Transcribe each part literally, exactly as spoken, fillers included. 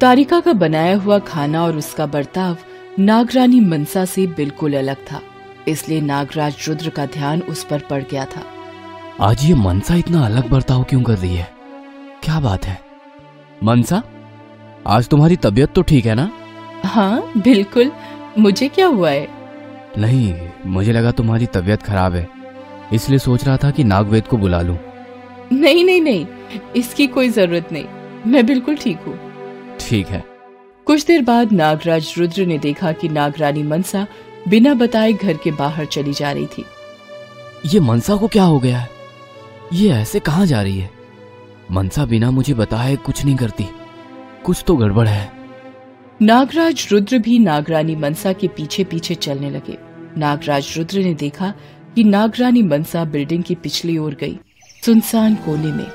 तारिका का बनाया हुआ खाना और उसका बर्ताव नागरानी मनसा से बिल्कुल अलग था, इसलिए नागराज रुद्र का ध्यान उस पर पड़ गया था। आज ये मनसा इतना अलग बर्ताव क्यों कर रही है? क्या बात है मनसा, आज तुम्हारी तबीयत तो ठीक है ना? हाँ बिल्कुल, मुझे क्या हुआ है? नहीं, मुझे लगा तुम्हारी तबीयत खराब है, इसलिए सोच रहा था कि नागवेद को बुला लूं। नहीं नहीं नहीं, इसकी कोई जरूरत नहीं, मैं बिल्कुल ठीक हूँ। ठीक है। कुछ देर बाद नागराज रुद्र ने देखा कि नागरानी मनसा बिना बताए घर के बाहर चली जा रही थी। ये मनसा को क्या हो गया है? ये ऐसे कहाँ जा रही है? मनसा बिना मुझे बताए कुछ नहीं करती, कुछ तो गड़बड़ है। नागराज रुद्र भी नागरानी मनसा के पीछे पीछे चलने लगे। नागराज रुद्र ने देखा कि नागरानी मनसा बिल्डिंग की पिछली ओर गई, सुनसान कोने में।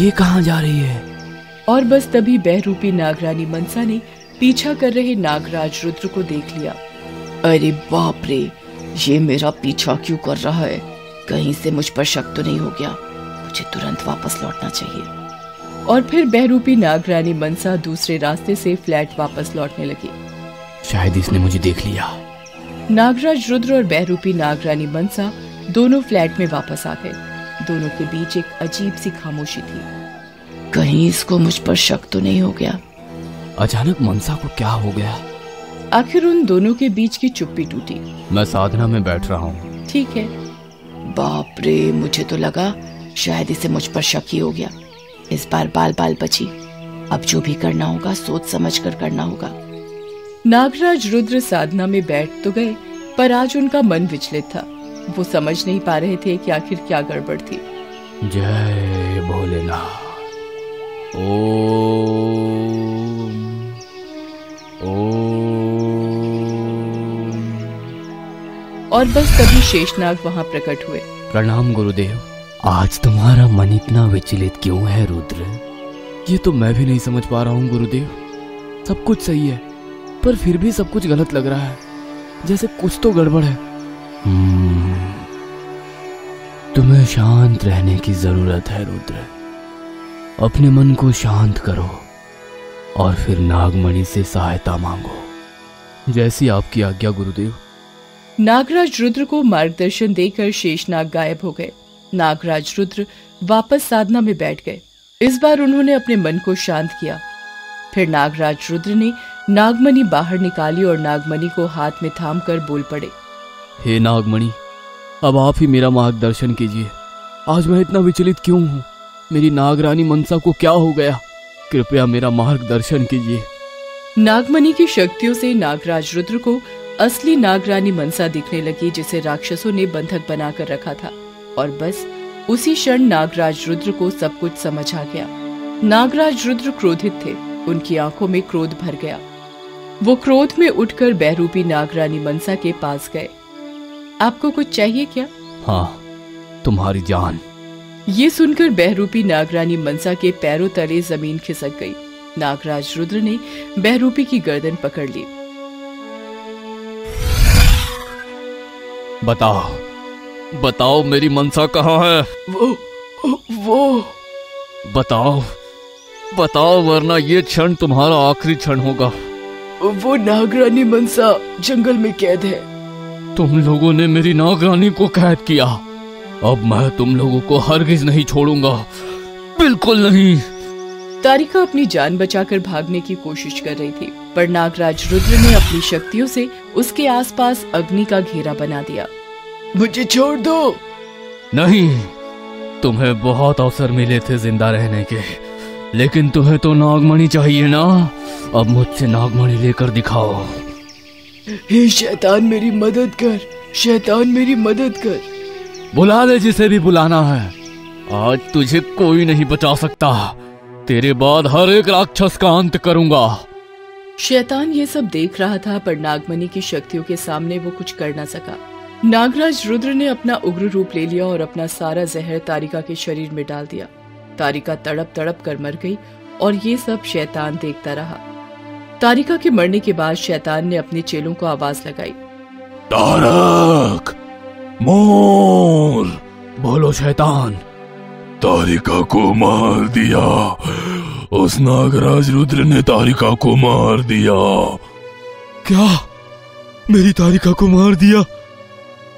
ये कहाँ जा रही है? और बस तभी बहरूपी नागरानी मनसा ने पीछा कर रहे नागराज रुद्र को देख लिया। अरे बाप रे, ये मेरा पीछा क्यों कर रहा है? कहीं से मुझ पर शक तो नहीं हो गया? मुझे तुरंत वापस लौटना चाहिए। और फिर बहरूपी नागरानी मनसा दूसरे रास्ते से फ्लैट वापस लौटने लगी। शायद इसने मुझे देख लिया। नागराज रुद्र और बहरूपी नागरानी मनसा दोनों फ्लैट में वापस आ गए। दोनों के बीच एक अजीब सी खामोशी थी। कहीं इसको मुझ पर शक तो नहीं हो गया? अचानक मनसा को क्या हो गया? आखिर उन दोनों के बीच की चुप्पी टूटी। मैं साधना में बैठ रहा हूँ। ठीक है। बाप रे, मुझे तो लगा शायद इसे मुझ पर शक ही हो गया। इस बार बाल बाल बची। अब जो भी करना होगा सोच समझ कर करना होगा। नागराज रुद्र साधना में बैठ तो गए, पर आज उनका मन विचलित था। वो समझ नहीं पा रहे थे कि आखिर क्या गड़बड़ थी। जय भोलेनाथ। ओम ओम। और बस तभी शेषनाग वहाँ प्रकट हुए। प्रणाम गुरुदेव। आज तुम्हारा मन इतना विचलित क्यों है रुद्र? ये तो मैं भी नहीं समझ पा रहा हूँ गुरुदेव। सब कुछ सही है, पर फिर भी सब कुछ गलत लग रहा है। जैसे कुछ तो गड़बड़ है। तुम्हें शांत रहने की जरूरत है रुद्र। अपने मन को शांत करो और फिर नागमणि से सहायता मांगो। जैसी आपकी आज्ञा गुरुदेव। नागराज रुद्र को मार्गदर्शन देकर शेषनाग गायब हो गए। नागराज रुद्र वापस साधना में बैठ गए। इस बार उन्होंने अपने मन को शांत किया। फिर नागराज रुद्र ने नागमणि बाहर निकाली और नागमणि को हाथ में थाम कर बोल पड़े। हे नागमणि, अब आप ही मेरा मार्गदर्शन कीजिए। आज मैं इतना विचलित क्यों हूँ? मेरी नागरानी मनसा को क्या हो गया? कृपया मेरा मार्गदर्शन कीजिए। नागमणि की शक्तियों से नागराज रुद्र को असली नागरानी मनसा दिखने लगी, जिसे राक्षसों ने बंधक बनाकर रखा था। और बस उसी क्षण नागराज रुद्र को सब कुछ समझ आ गया। नागराज रुद्र क्रोधित थे। उनकी आंखों में क्रोध भर गया। वो क्रोध में उठकर बहरूपी नागरानी मनसा के पास गए। आपको कुछ चाहिए क्या? हाँ, तुम्हारी जान। ये सुनकर बहरूपी नागरानी मनसा के पैरों तले जमीन खिसक गई। नागराज रुद्र ने बहरूपी की गर्दन पकड़ ली। बताओ बताओ, मेरी मनसा कहाँ है? वो वो बताओ बताओ, वरना ये क्षण तुम्हारा आखिरी क्षण होगा। वो नागरानी मनसा जंगल में कैद है। तुम लोगों ने मेरी नागरानी को कैद किया। अब मैं तुम लोगों को हरगिज नहीं छोड़ूंगा, बिल्कुल नहीं। तारिका अपनी जान बचाकर भागने की कोशिश कर रही थी, पर नागराज रुद्र ने अपनी शक्तियों से उसके आसपास अग्नि का घेरा बना दिया। मुझे छोड़ दो। नहीं, तुम्हें बहुत अवसर मिले थे जिंदा रहने के, लेकिन तुम्हें तो नागमणि चाहिए ना। अब मुझसे नागमणि लेकर दिखाओ। हे शैतान, मेरी मदद कर। शैतान मेरी मदद कर। बुला ले जिसे भी बुलाना है। आज तुझे कोई नहीं बचा सकता। तेरे बाद हर एक राक्षस का अंत करूंगा। शैतान ये सब देख रहा था, पर नागमणि की शक्तियों के सामने वो कुछ कर ना सका। नागराज रुद्र ने अपना उग्र रूप ले लिया और अपना सारा जहर तारिका के शरीर में डाल दिया। तारिका तड़प तड़प कर मर गई और ये सब शैतान देखता रहा। तारिका के मरने के बाद शैतान ने अपने चेलों को आवाज लगाई। तारक, मोर, बोलो शैतान, तारिका को मार दिया। उस नागराज रुद्र ने तारिका को मार दिया। क्या? मेरी तारिका को मार दिया?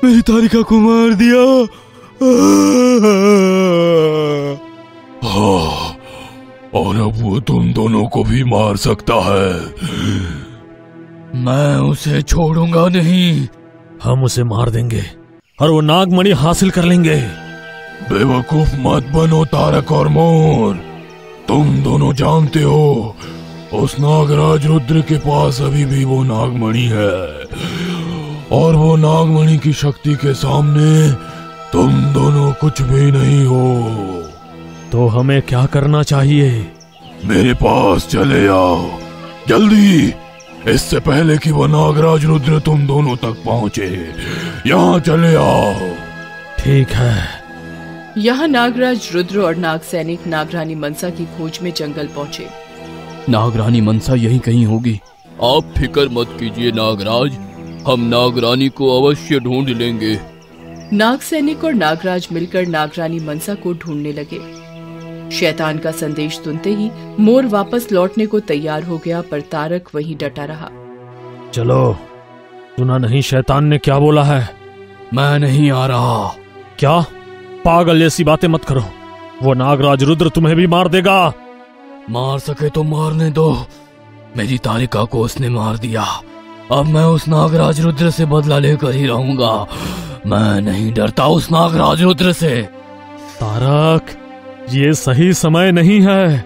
मेरी तारिका को मार दिया? हाँ, और अब वो तुम दोनों को भी मार सकता है। मैं उसे छोड़ूंगा नहीं। हम उसे मार देंगे और वो नागमणि हासिल कर लेंगे। बेवकूफ मत बनो तारक और मोर। तुम दोनों जानते हो उस नागराज रुद्र के पास अभी भी वो नागमणि है, और वो नागमणि की शक्ति के सामने तुम दोनों कुछ भी नहीं हो। तो हमें क्या करना चाहिए? मेरे पास चले आओ जल्दी, इससे पहले कि वो नागराज रुद्र तुम दोनों तक पहुंचे। यहाँ चले आओ। ठीक है। यहाँ नागराज रुद्र और नाग सैनिक नागरानी मनसा की खोज में जंगल पहुंचे। नागरानी मनसा यहीं कहीं होगी। आप फिक्र मत कीजिए नागराज, हम नागरानी को अवश्य ढूंढ लेंगे। नाग सैनिक और नागराज मिलकर नागरानी मनसा को ढूंढने लगे। शैतान का संदेश सुनते ही मोर वापस लौटने को तैयार हो गया, पर तारक वहीं डटा रहा। चलो। सुना नहीं शैतान ने क्या बोला है? मैं नहीं आ रहा। क्या? पागल, ऐसी बातें मत करो। वो नागराज रुद्र तुम्हें भी मार देगा। मार सके तो मारने दो। मेरी तारिका को उसने मार दिया, अब मैं उस नागराज रुद्र से बदला लेकर ही रहूंगा। मैं नहीं डरता उस नागराज रुद्र से। तारक, ये सही समय नहीं है।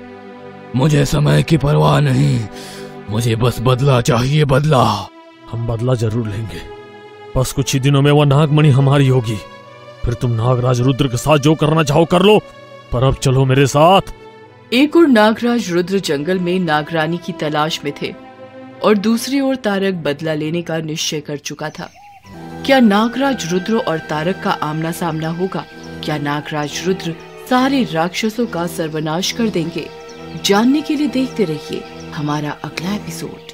मुझे समय की परवाह नहीं, मुझे बस बदला चाहिए, बदला। हम बदला जरूर लेंगे। बस कुछ ही दिनों में वह नागमणि हमारी होगी। फिर तुम नागराज रुद्र के साथ जो करना चाहो कर लो, पर अब चलो मेरे साथ। एक और नागराज रुद्र जंगल में नागरानी की तलाश में थे, और दूसरी ओर तारक बदला लेने का निश्चय कर चुका था। क्या नागराज रुद्र और तारक का आमना सामना होगा? क्या नागराज रुद्र सारे राक्षसों का सर्वनाश कर देंगे? जानने के लिए देखते रहिए हमारा अगला एपिसोड।